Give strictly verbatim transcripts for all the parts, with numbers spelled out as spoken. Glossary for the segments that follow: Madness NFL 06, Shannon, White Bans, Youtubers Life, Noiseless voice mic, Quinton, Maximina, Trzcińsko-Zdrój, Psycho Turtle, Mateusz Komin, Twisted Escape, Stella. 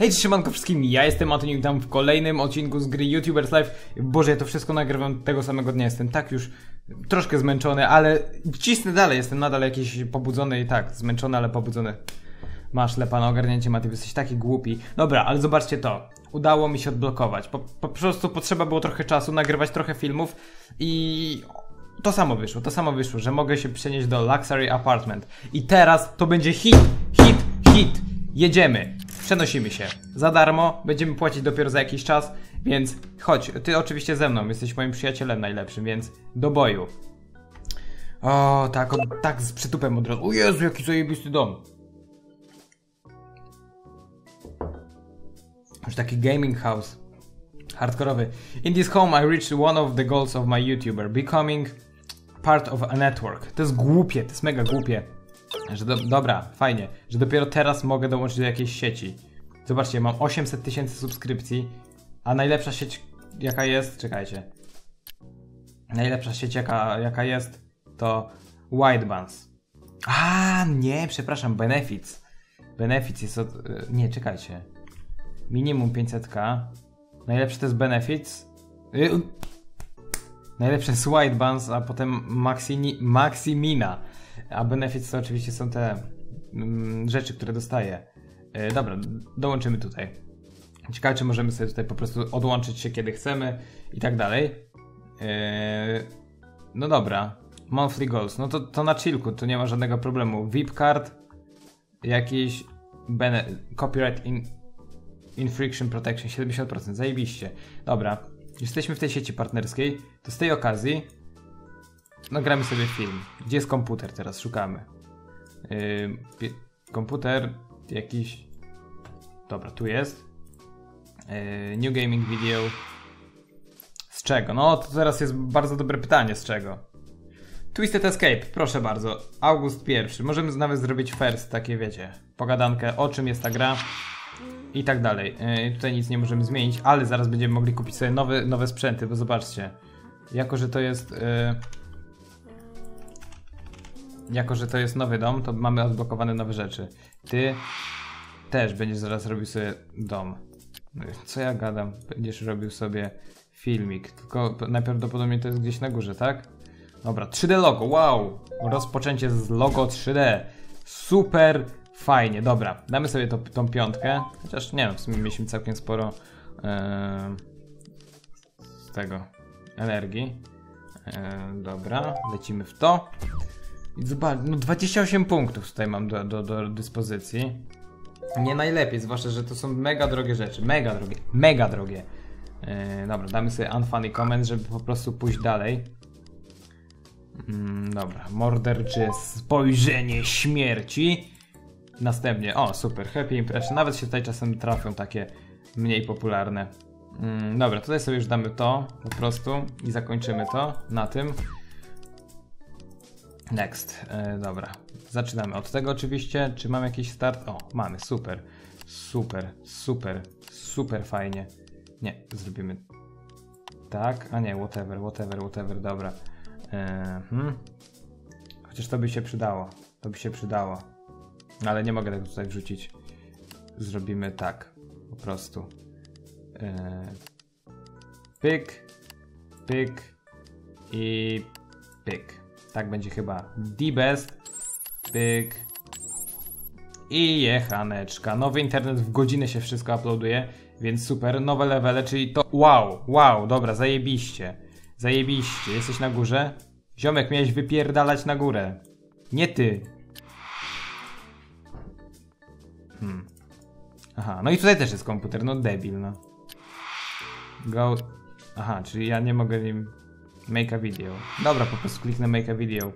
Hej, siemanko wszystkim, ja jestem Antoni, witam w kolejnym odcinku z gry Youtubers Life. Boże, ja to wszystko nagrywam tego samego dnia, jestem tak już troszkę zmęczony, ale cisnę dalej, jestem nadal jakiś pobudzony i tak, zmęczony, ale pobudzony. Masz lepa na ogarnięcie, Mati, jesteś taki głupi. Dobra, ale zobaczcie to, udało mi się odblokować, po, po prostu potrzeba było trochę czasu, nagrywać trochę filmów i... To samo wyszło, to samo wyszło, że mogę się przenieść do Luxury Apartment. I teraz to będzie hit, hit, hit, jedziemy. Przenosimy się, za darmo, będziemy płacić dopiero za jakiś czas, więc chodź, ty oczywiście ze mną, jesteś moim przyjacielem najlepszym, więc do boju. O, tak, o, tak z przytupem od razu, o Jezu, jaki zajebisty dom. Już taki gaming house, hardkorowy. In this home I reached one of the goals of my YouTuber, becoming part of a network. To jest głupie, to jest mega głupie. Że do, dobra, fajnie, że dopiero teraz mogę dołączyć do jakiejś sieci. Zobaczcie, mam osiemset tysięcy subskrypcji, a najlepsza sieć jaka jest, czekajcie. Najlepsza sieć jaka, jaka jest to White Bans. A nie, przepraszam, Benefits. Benefits jest od... nie, czekajcie. Minimum pięćset tysięcy. Najlepsze to jest Benefits. Yy. Najlepsze jest White Bans, a potem Maxini, Maximina. A benefits to oczywiście są te mm, rzeczy, które dostaję. Yy, dobra, dołączymy tutaj. Ciekawe, czy możemy sobie tutaj po prostu odłączyć się, kiedy chcemy i tak dalej. Yy, no dobra. Monthly goals. No to, to na chillku, tu nie ma żadnego problemu. V I P card. Jakiś copyright in infriction protection. siedemdziesiąt procent. Zajebiście. Dobra. Jesteśmy w tej sieci partnerskiej. To z tej okazji nagramy sobie film. Gdzie jest komputer teraz? Szukamy. Yy, komputer jakiś... Dobra, tu jest. Yy, new gaming video. Z czego? No to teraz jest bardzo dobre pytanie, z czego? Twisted Escape, proszę bardzo. august pierwszy. Możemy nawet zrobić first, takie wiecie, pogadankę o czym jest ta gra. I tak dalej. Yy, tutaj nic nie możemy zmienić, ale zaraz będziemy mogli kupić sobie nowe, nowe sprzęty, bo zobaczcie. Jako, że to jest... Yy, Jako, że to jest nowy dom, to mamy odblokowane nowe rzeczy. Ty też będziesz zaraz robił sobie dom. Co ja gadam? Będziesz robił sobie filmik. Tylko najprawdopodobniej to jest gdzieś na górze, tak? Dobra, trzy D logo, wow! Rozpoczęcie z logo trzy D. Super fajnie, dobra. Damy sobie to, tą piątkę. Chociaż nie wiem, w sumie mieliśmy całkiem sporo yy, z tego energii. Yy, dobra, lecimy w to. No dwadzieścia osiem punktów tutaj mam do, do, do dyspozycji. Nie najlepiej, zwłaszcza, że to są mega drogie rzeczy. Mega drogie, mega drogie. Yy, dobra, damy sobie unfunny comment, żeby po prostu pójść dalej. Yy, dobra, mordercze spojrzenie śmierci. Następnie, o super, happy impression. Nawet się tutaj czasem trafią takie mniej popularne. Yy, dobra, tutaj sobie już damy to po prostu i zakończymy to na tym. Next, yy, dobra, zaczynamy od tego oczywiście, czy mam jakiś start? O, mamy, super, super, super, super fajnie. Nie, zrobimy tak, a nie, whatever, whatever, whatever, dobra. Yy, hmm. Chociaż to by się przydało, to by się przydało, ale nie mogę tego tutaj wrzucić. Zrobimy tak, po prostu. Yy, pyk, pyk i pyk. Tak będzie chyba the best. Pyk. I jechaneczka. Nowy internet, w godzinę się wszystko uploaduje, więc super. Nowe levele, czyli to... Wow, wow, dobra, zajebiście. Zajebiście. Jesteś na górze? Ziomek, miałeś wypierdalać na górę. Nie ty. Hmm. Aha, no i tutaj też jest komputer, no debil, no. Go... Aha, czyli ja nie mogę nim... Make a video. Dobra, po prostu kliknę make a video.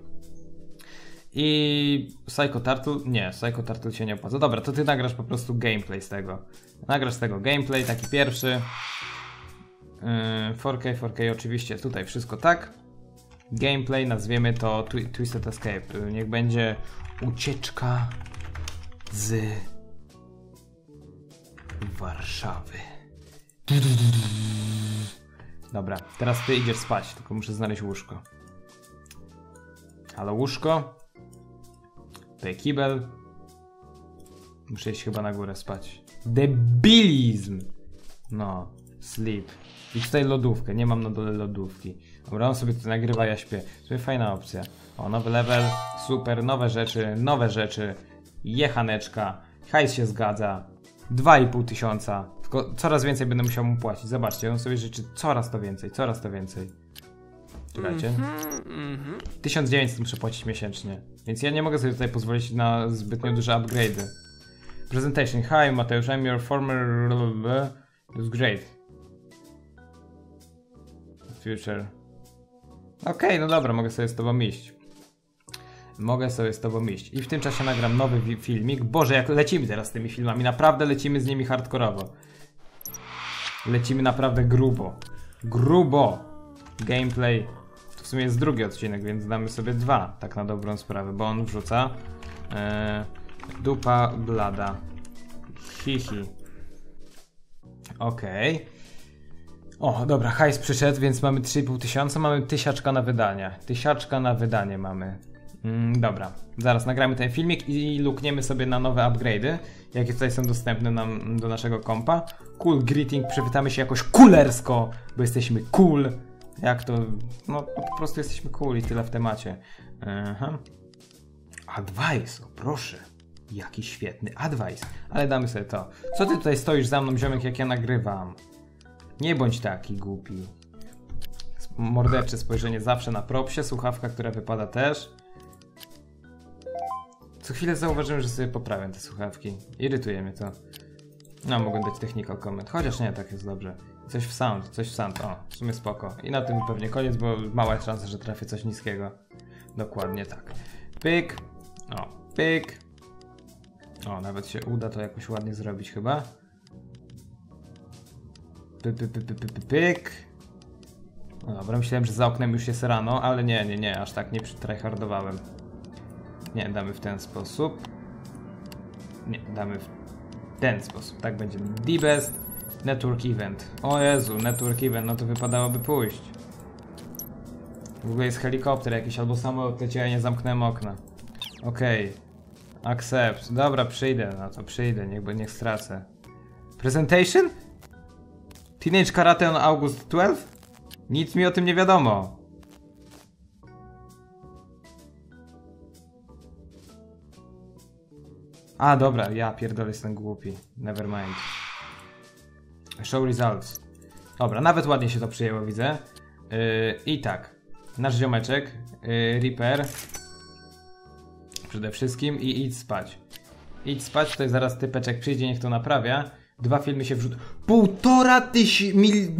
I... Psycho Turtle? Nie, Psycho Turtle się nie opłaca. Dobra, to ty nagrasz po prostu gameplay z tego. Nagrasz z tego gameplay, taki pierwszy. Yy, cztery K, cztery K oczywiście, tutaj wszystko tak. Gameplay, nazwiemy to twi Twisted Escape. Niech będzie ucieczka z Warszawy. Dobra, teraz ty idziesz spać, tylko muszę znaleźć łóżko. Halo łóżko. Tutaj kibel. Muszę iść chyba na górę spać. Debilizm. No, sleep. I tutaj lodówkę, nie mam na dole lodówki. Dobra, on sobie to nagrywa, ja śpię. To jest fajna opcja. O, nowy level, super, nowe rzeczy, nowe rzeczy. Jechaneczka, hajs się zgadza. dwa i pół tysiąca. Tylko coraz więcej będę musiał mu płacić. Zobaczcie, on sobie życzy coraz to więcej, coraz to więcej. Czekajcie. tysiąc dziewięćset muszę płacić miesięcznie. Więc ja nie mogę sobie tutaj pozwolić na zbytnio duże upgrade'y. Presentation. Hi Mateusz, I'm your former... It's great. Future. Okej, okay, no dobra, mogę sobie z tobą iść. Mogę sobie z tobą iść. I w tym czasie nagram nowy filmik. Boże, jak lecimy teraz z tymi filmami. Naprawdę lecimy z nimi hardkorowo. Lecimy naprawdę grubo. Grubo. Gameplay. To w sumie jest drugi odcinek, więc damy sobie dwa. Tak na dobrą sprawę, bo on wrzuca. Eee, dupa blada. Hihi. Okej. Okay. O, dobra, hajs przyszedł, więc mamy trzy i pół tysiąca, mamy tysiaczka na wydanie. Tysiaczka na wydanie mamy. Mm, dobra, zaraz nagramy ten filmik i lukniemy sobie na nowe upgrade'y, jakie tutaj są dostępne nam do naszego kompa. Cool greeting, przywitamy się jakoś coolersko, bo jesteśmy cool. Jak to... no po prostu jesteśmy cool i tyle w temacie. Aha. Advice, o proszę. Jaki świetny advice, ale damy sobie to. Co ty tutaj stoisz za mną, ziomek, jak ja nagrywam? Nie bądź taki głupi. Mordercze spojrzenie zawsze na propsie, słuchawka, która wypada też. Co chwilę zauważyłem, że sobie poprawiam te słuchawki. Irytuje mnie to. No, mogę dać technical comment, chociaż nie, tak jest dobrze. Coś w sound, coś w sound, o, w sumie spoko. I na tym pewnie koniec, bo mała szansa, że trafię coś niskiego. Dokładnie tak. Pyk, o, pyk. O, nawet się uda to jakoś ładnie zrobić chyba. Pyk. No dobra, myślałem, że za oknem już jest rano, ale nie, nie, nie, aż tak nie przytryhardowałem. Nie, damy w ten sposób. Nie, damy w ten sposób. Tak będzie the best network event. O Jezu, network event, no to wypadałoby pójść. W ogóle jest helikopter jakiś, albo samolot leci, ja nie zamknąłem okna. Okej. Okay. Accept. Dobra, przyjdę, no to przyjdę, niech, niech stracę. Presentation? Teenage Karate on August twelfth? Nic mi o tym nie wiadomo. A dobra, ja pierdolę, jestem głupi. Never mind. Show results. Dobra, nawet ładnie się to przyjęło, widzę. Yy, I tak. Nasz ziomeczek. Yy, Reaper. Przede wszystkim i idź spać. Idź spać, tutaj zaraz typeczek przyjdzie, niech to naprawia. Dwa filmy się wrzuca. Półtora tysiąca mil...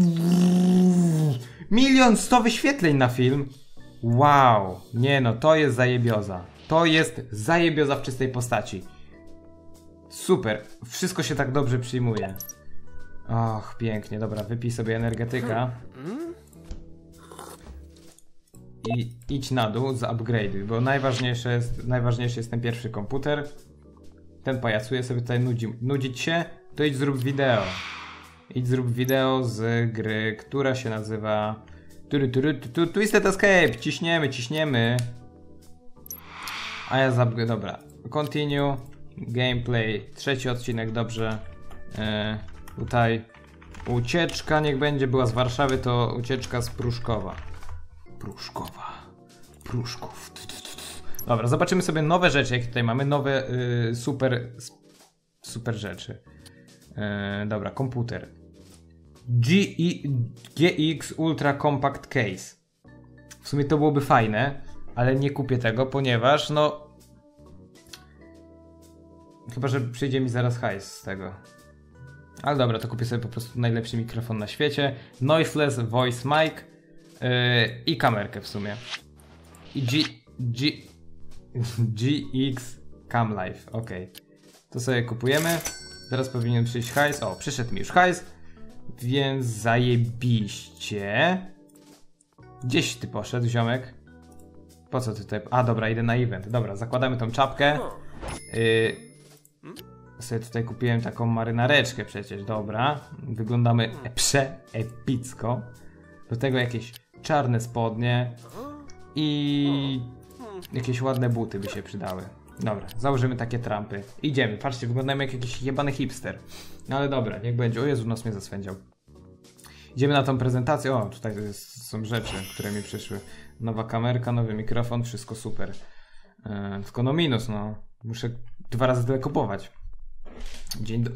Milion sto wyświetleń na film. Wow. Nie no, to jest zajebioza. To jest zajebioza w czystej postaci. Super. Wszystko się tak dobrze przyjmuje. Och, pięknie. Dobra, wypij sobie energetyka. I idź na dół, zupgrade'uj, bo najważniejsze jest, najważniejszy jest ten pierwszy komputer. Ten pajacuje sobie tutaj, nudzi, nudzić się. To idź zrób wideo. Idź zrób wideo z gry, która się nazywa... Twisted Escape! Ciśniemy, ciśniemy! A ja za... Dobra. Continue. Gameplay. Trzeci odcinek, dobrze. Yy, tutaj ucieczka, niech będzie była z Warszawy, to ucieczka z Pruszkowa. Pruszkowa. Pruszków. Dobra, zobaczymy sobie nowe rzeczy, jakie tutaj mamy. Nowe yy, super... super rzeczy. Yy, dobra, komputer G X Ultra Compact Case. W sumie to byłoby fajne, ale nie kupię tego, ponieważ no... chyba, że przyjdzie mi zaraz hajs z tego. Ale dobra, to kupię sobie po prostu najlepszy mikrofon na świecie. Noiseless voice mic yy, i kamerkę w sumie. I G... G... G X Cam Life, ok. To sobie kupujemy. Teraz powinien przyjść hajs. O, przyszedł mi już hajs. Więc zajebiście. Gdzieś ty poszedł, ziomek? Po co ty tutaj... A, dobra, idę na event. Dobra, zakładamy tą czapkę. Yy, sobie tutaj kupiłem taką marynareczkę przecież. Dobra. Wyglądamy przeepicko. Do tego jakieś czarne spodnie. I... jakieś ładne buty by się przydały. Dobra, założymy takie trampy. Idziemy, patrzcie, wyglądamy jak jakiś jebany hipster. No ale dobra, niech będzie. O Jezu, nos mnie zaswędział. Idziemy na tą prezentację. O, tutaj jest, są rzeczy, które mi przyszły. Nowa kamerka, nowy mikrofon, wszystko super. Yy, tylko no minus, no. Muszę dwa razy tyle kupować. Dzień do...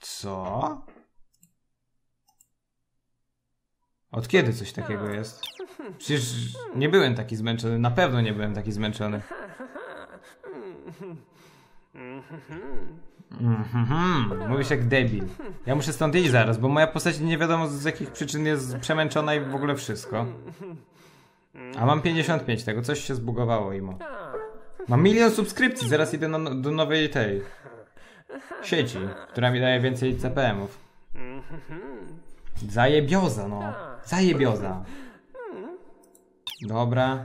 Co? Od kiedy coś takiego jest? Przecież nie byłem taki zmęczony. Na pewno nie byłem taki zmęczony. Mm-hmm. Mówisz jak debil. Ja muszę stąd iść zaraz, bo moja postać nie wiadomo z jakich przyczyn jest przemęczona i w ogóle wszystko. A mam pięćdziesiąt pięć tego, coś się zbugowało imo. Mam milion subskrypcji, zaraz idę na, do nowej tej sieci, która mi daje więcej C P M-ów. Zajebioza, no. Zajebioza. Dobra.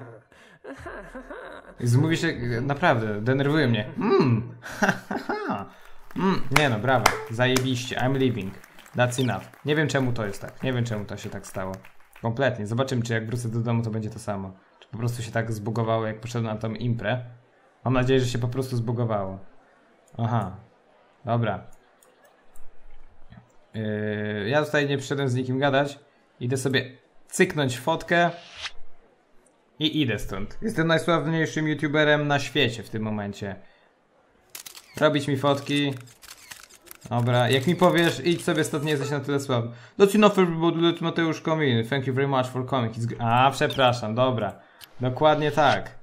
Zmówi się, naprawdę, denerwuje mnie. Mm. Mm. Nie no, brawo, zajebiście, I'm leaving, that's enough. Nie wiem czemu to jest tak, nie wiem czemu to się tak stało. Kompletnie, zobaczymy czy jak wrócę do domu to będzie to samo. Czy po prostu się tak zbugowało jak poszedłem na tą imprę. Mam nadzieję, że się po prostu zbugowało. Aha, dobra. Yy, ja tutaj nie przyszedłem z nikim gadać. Idę sobie cyknąć fotkę. I idę stąd. Jestem najsławniejszym youtuberem na świecie w tym momencie. Robić mi fotki. Dobra, jak mi powiesz, idź sobie stąd, nie jesteś na tyle sławny. That's enough everybody, to Mateusz Komin. Thank you very much for coming. It's... A, przepraszam, dobra. Dokładnie tak.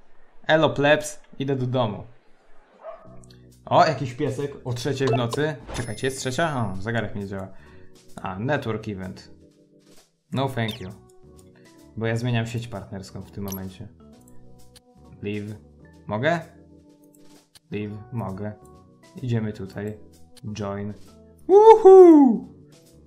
Elo plebs, idę do domu. O, jakiś piesek o trzeciej w nocy. Czekajcie, jest trzecia? O, zegarek nie działa. A, network event. No thank you. Bo ja zmieniam sieć partnerską w tym momencie. Live. Mogę? Live. Mogę. Idziemy tutaj. Join. Woohoo!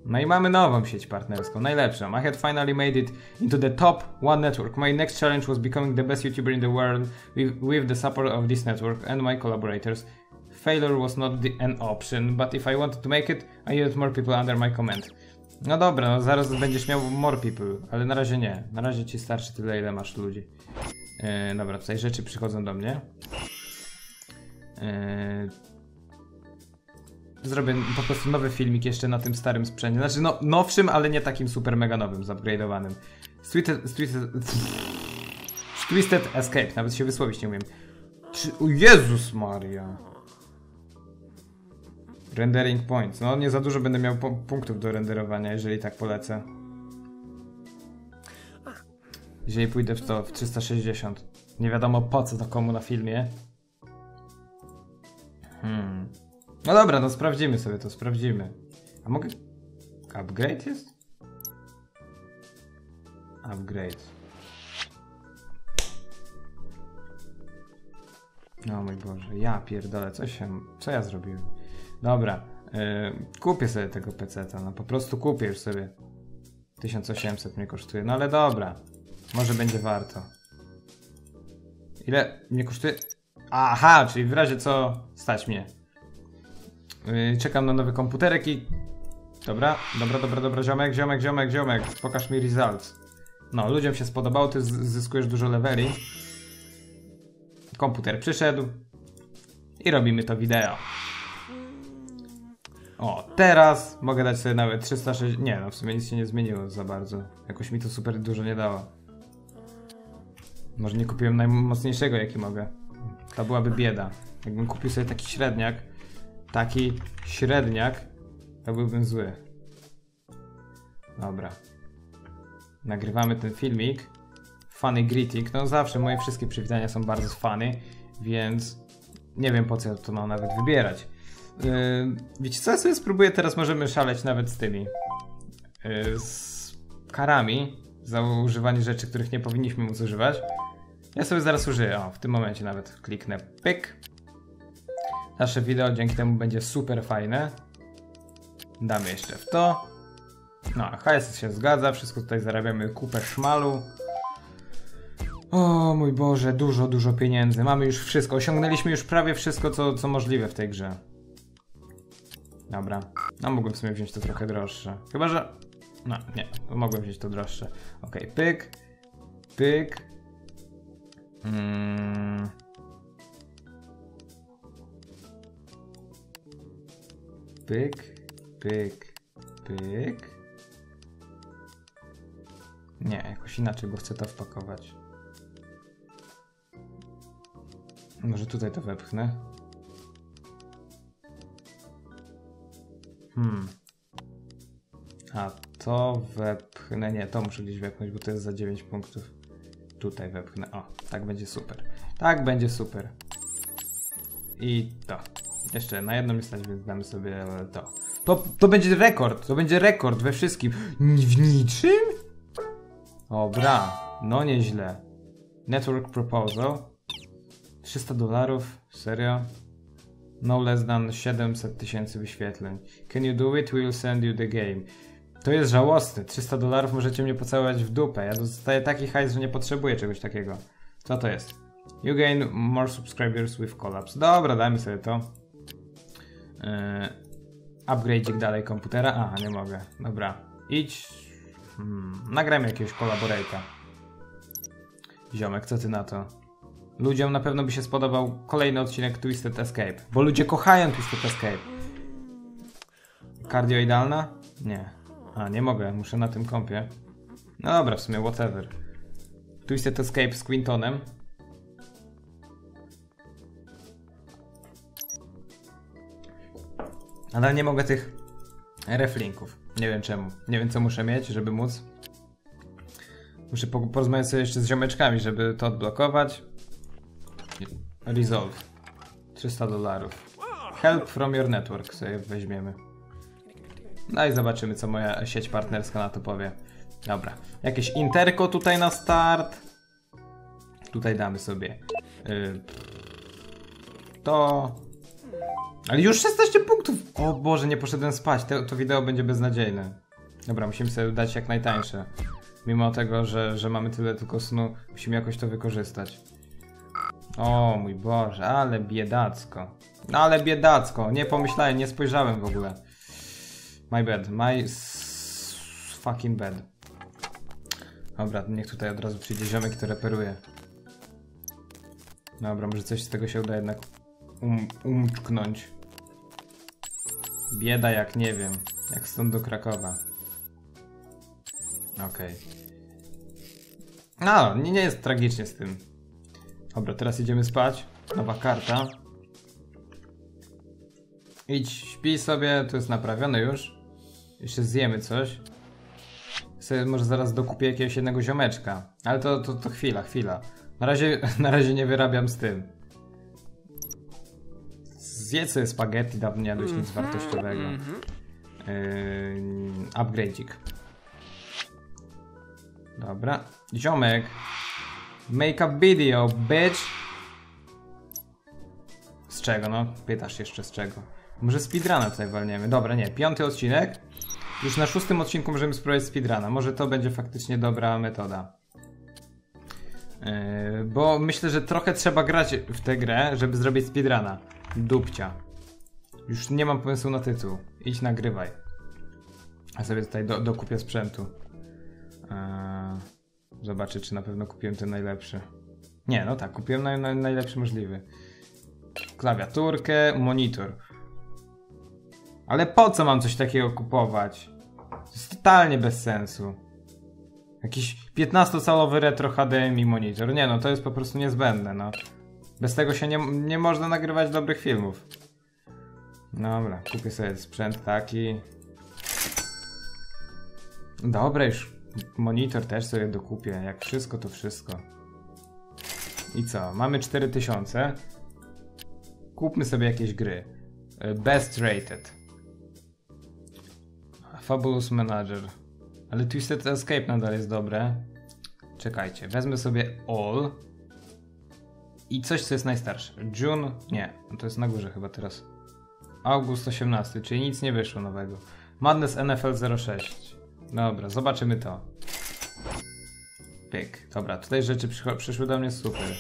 No i mamy nową sieć partnerską. Najlepszą. I had finally made it into the top one network. My next challenge was becoming the best YouTuber in the world with, with the support of this network and my collaborators. Failure was not the, an option, but if I wanted to make it, I needed more people under my command. No dobra, no zaraz będziesz miał more people, ale na razie nie. Na razie ci starczy tyle, ile masz ludzi. Yy, dobra, tutaj rzeczy przychodzą do mnie. Yy, zrobię po prostu nowy filmik jeszcze na tym starym sprzęcie. Znaczy no, nowszym, ale nie takim super mega nowym, zupgrade'owanym. Twisted, twisted, Twisted Escape, nawet się wysłowić nie umiem. Czy, o Jezus Maria! Rendering points. No nie za dużo będę miał punktów do renderowania, jeżeli tak polecę. Jeżeli pójdę w to w trzysta sześćdziesiąt. Nie wiadomo po co to komu na filmie. Hmm. No dobra, no sprawdzimy sobie to, sprawdzimy. A mogę... Upgrade jest? Upgrade. O mój Boże, ja pierdolę, co się... Co ja zrobiłem? Dobra, yy, kupię sobie tego peceta, no po prostu kupię już sobie. tysiąc osiemset mnie kosztuje, no ale dobra. Może będzie warto. Ile mnie kosztuje? Aha, czyli w razie co stać mnie. Yy, czekam na nowy komputerek i... Dobra, dobra, dobra, dobra, ziomek, ziomek, ziomek, ziomek. Pokaż mi results. No, ludziom się spodobało, ty zyskujesz dużo leveli. Komputer przyszedł. I robimy to wideo. O, teraz mogę dać sobie nawet trzysta sześćdziesiąt... Nie, no w sumie nic się nie zmieniło za bardzo. Jakoś mi to super dużo nie dało. Może nie kupiłem najmocniejszego jaki mogę. To byłaby bieda. Jakbym kupił sobie taki średniak, taki średniak, to byłbym zły. Dobra. Nagrywamy ten filmik. Funny greeting. No zawsze moje wszystkie przywitania są bardzo funny, więc nie wiem po co ja to mam nawet wybierać. Yy, wiecie co, ja sobie spróbuję teraz, możemy szaleć nawet z tymi yy, z karami za używanie rzeczy, których nie powinniśmy móc używać. Ja sobie zaraz użyję, o w tym momencie nawet kliknę pyk. Nasze wideo dzięki temu będzie super fajne. Damy jeszcze w to. No, hajs się zgadza, wszystko tutaj zarabiamy, kupę szmalu. O mój Boże, dużo, dużo pieniędzy, mamy już wszystko, osiągnęliśmy już prawie wszystko co, co możliwe w tej grze. Dobra, no mogłem w sumie wziąć to trochę droższe. Chyba, że... No, nie, mogłem wziąć to droższe. Okej, okay, pyk, pyk. Mm. Pyk, pyk, pyk. Nie, jakoś inaczej go chcę to wpakować. Może tutaj to wepchnę. Hmm. A to wepchnę. Nie, to muszę gdzieś wepchnąć, bo to jest za dziewięć punktów. Tutaj wepchnę. O, tak będzie super. Tak będzie super. I to. Jeszcze na jedną stać, więc damy sobie to. To. To będzie rekord. To będzie rekord we wszystkim. W niczym? Dobra. No nieźle. Network proposal. trzysta dolarów. Serio? No less than siedemset tysięcy wyświetleń. Can you do it? We'll send you the game. To jest żałosne. trzysta dolarów możecie mnie pocałować w dupę. Ja dostaję taki hajs, że nie potrzebuję czegoś takiego. Co to jest? You gain more subscribers with collapse. Dobra, dajmy sobie to. Yy, upgrade'ik dalej komputera. Aha, nie mogę. Dobra. Idź. Hmm, nagrajmy jakiegoś collaborate'a. Ziomek, co ty na to? Ludziom na pewno by się spodobał kolejny odcinek Twisted Escape, bo ludzie kochają Twisted Escape. Kardioidalna? Nie. A, nie mogę, muszę na tym kompie. No dobra, w sumie whatever. Twisted Escape z Quintonem. Ale nie mogę tych reflinków. Nie wiem czemu. Nie wiem co muszę mieć, żeby móc. Muszę porozmawiać sobie jeszcze z ziomeczkami, żeby to odblokować. Resolve. trzysta dolarów. Help from your network sobie weźmiemy. No i zobaczymy co moja sieć partnerska na to powie. Dobra. Jakieś interko tutaj na start. Tutaj damy sobie yy, to. Ale już szesnaście punktów! O Boże, nie poszedłem spać. To, to wideo będzie beznadziejne. Dobra, musimy sobie dać jak najtańsze. Mimo tego, że, że mamy tyle tylko snu, musimy jakoś to wykorzystać. O mój Boże, ale biedacko. Ale biedacko, nie pomyślałem, nie spojrzałem w ogóle. My bad, my fucking bad. Dobra, niech tutaj od razu przyjdzie ziomek, który reperuje. Dobra, może coś z tego się uda jednak um umczknąć. Bieda jak nie wiem, jak stąd do Krakowa. Okej. No, nie jest tragicznie z tym. Dobra, teraz idziemy spać. Nowa karta. Idź, śpij sobie, to jest naprawione już. Jeszcze zjemy coś. Sobie może zaraz dokupię jakiegoś jednego ziomeczka. Ale to, to, to chwila, chwila. Na razie, na razie nie wyrabiam z tym. Zjedz sobie spaghetti, dawno nie jadłeś nic wartościowego. Yy, upgrade'ik. Dobra. Ziomek. Make up video, bitch! Z czego no? Pytasz jeszcze z czego? Może speedruna tutaj walniemy. Dobra, nie. Piąty odcinek. Już na szóstym odcinku możemy spróbować speedruna. Może to będzie faktycznie dobra metoda. Yy, bo myślę, że trochę trzeba grać w tę grę, żeby zrobić speedruna. Dupcia. Już nie mam pomysłu na tytuł. Idź nagrywaj. A sobie tutaj do, dokupię sprzętu. Yy... Zobaczę, czy na pewno kupiłem ten najlepszy. Nie, no tak, kupiłem naj, naj, najlepszy możliwy. Klawiaturkę, monitor. Ale po co mam coś takiego kupować? To jest totalnie bez sensu. Jakiś piętnastocalowy retro H D M I monitor. Nie no, to jest po prostu niezbędne, no. Bez tego się nie, nie można nagrywać dobrych filmów. Dobra, kupię sobie sprzęt taki. Dobra, już. Monitor też sobie dokupię, jak wszystko to wszystko. I co? Mamy cztery tysiące. Kupmy sobie jakieś gry. Best rated. Fabulous Manager. Ale Twisted Escape nadal jest dobre. Czekajcie, wezmę sobie All. I coś co jest najstarsze. June, nie, to jest na górze chyba teraz. August osiemnasty, czyli nic nie wyszło nowego. Madness N F L zero sześć. Dobra, zobaczymy to. Pyk. Dobra, tutaj rzeczy przyszły do mnie super.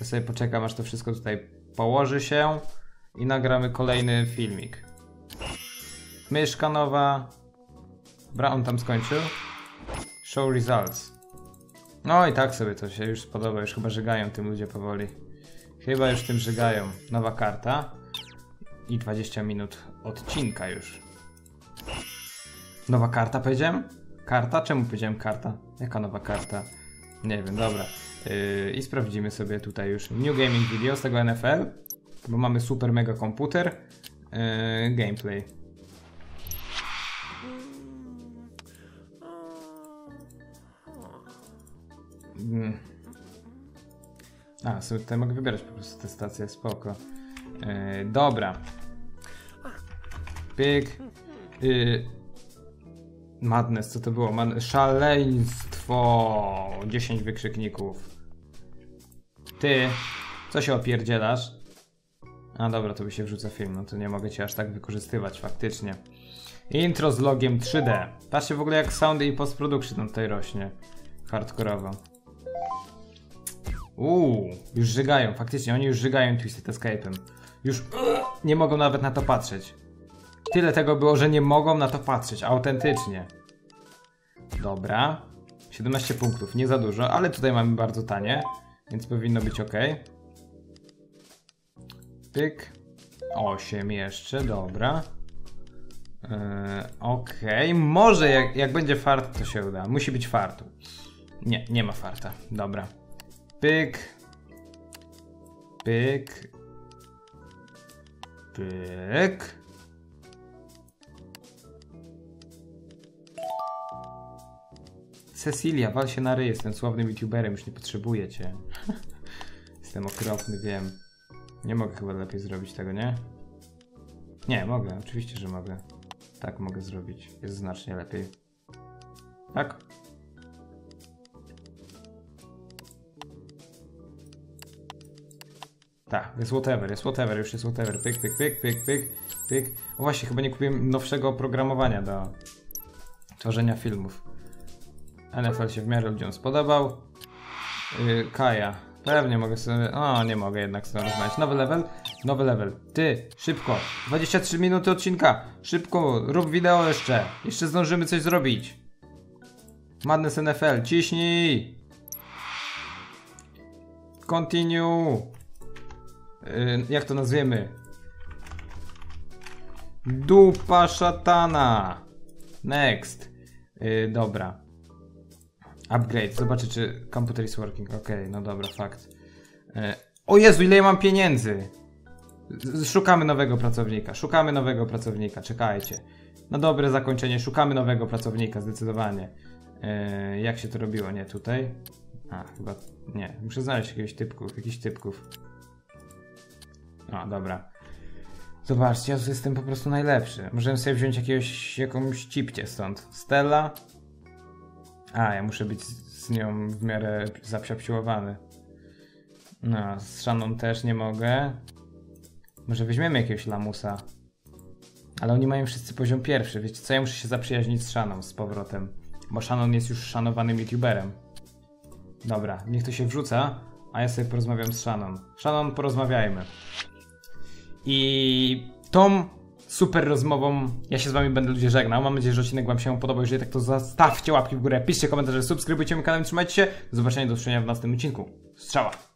Ja sobie poczekam, aż to wszystko tutaj położy się i nagramy kolejny filmik. Myszka nowa. Dobra, on tam skończył. Show results. No i tak sobie to się już spodoba, już chyba żygają tym ludzie powoli. Chyba już tym żygają. Nowa karta. I dwadzieścia minut odcinka już. Nowa karta powiedziałem? Karta? Czemu powiedziałem karta? Jaka nowa karta? Nie wiem, dobra. Yy, I sprawdzimy sobie tutaj już New Gaming Video z tego N F L, bo mamy super mega komputer. Yy, gameplay. Hmm. A, sobie tutaj mogę wybierać po prostu tę stację, spoko. Yy, dobra. Pyk. Yy. Madness, co to było? Mad Szaleństwo! dziesięć wykrzykników. Ty, co się opierdzielasz? A dobra, to by się wrzuca film, no to nie mogę cię aż tak wykorzystywać faktycznie. Intro z logiem trzy D. Patrzcie w ogóle jak sound i post-production tutaj rośnie. Hardkorowo. Uuu, już żygają, faktycznie oni już żygają Twisted Escape'em. Już nie mogą nawet na to patrzeć. Tyle tego było, że nie mogą na to patrzeć, autentycznie. Dobra. siedemnaście punktów, nie za dużo, ale tutaj mamy bardzo tanie, więc powinno być ok. Pyk. osiem jeszcze, dobra. Yy, ok, może jak, jak będzie fart, to się uda. Musi być fartu. Nie, nie ma farta, dobra. Pyk. Pyk. Pyk. Cecilia, wal się na ryj, jestem sławnym youtuberem, już nie potrzebuję cię. Jestem okropny, wiem. Nie mogę chyba lepiej zrobić tego, nie? Nie, mogę, oczywiście, że mogę. Tak mogę zrobić, jest znacznie lepiej. Tak? Tak, jest whatever, jest whatever, już jest whatever. Pyk, pyk, pyk, pyk, pyk, pyk. O właśnie, chyba nie kupiłem nowszego oprogramowania do tworzenia filmów. N F L się w miarę ludziom spodobał. Yy, Kaja. Pewnie mogę sobie... O, nie mogę jednak sobie rozmawiać. Nowy level? Nowy level. Ty, szybko. dwadzieścia trzy minuty odcinka. Szybko, rób wideo jeszcze. Jeszcze zdążymy coś zrobić. Madness N F L, ciśnij. Continue. Yy, jak to nazwiemy? Dupa szatana. Next. Yy, dobra. Upgrade, zobaczę czy komputer is working. Okej, okay, no dobra, fakt. E o Jezu, ile ja mam pieniędzy! Z szukamy nowego pracownika, szukamy nowego pracownika, czekajcie. No dobre zakończenie, szukamy nowego pracownika, zdecydowanie. E jak się to robiło? Nie, tutaj? A, chyba... Nie, muszę znaleźć jakiegoś typków, jakichś typków. O, dobra. Zobaczcie, ja jestem po prostu najlepszy. Możemy sobie wziąć jakiegoś, jakąś cipcie stąd. Stella. A, ja muszę być z nią w miarę zapsiapsiłowany. No, z Shannon też nie mogę. Może weźmiemy jakiegoś lamusa. Ale oni mają wszyscy poziom pierwszy, wiecie co? Ja muszę się zaprzyjaźnić z Shannon z powrotem. Bo Shannon jest już szanowanym youtuberem. Dobra, niech to się wrzuca, a ja sobie porozmawiam z Shannon. Shannon, porozmawiajmy. I... Tom... super rozmową. Ja się z wami będę ludzie żegnał. Mam nadzieję, że odcinek wam się podobał. Jeżeli tak, to zostawcie łapki w górę, piszcie komentarze, subskrybujcie mój kanał i trzymajcie się. Do zobaczenia, do usłyszenia w następnym odcinku. Strzała!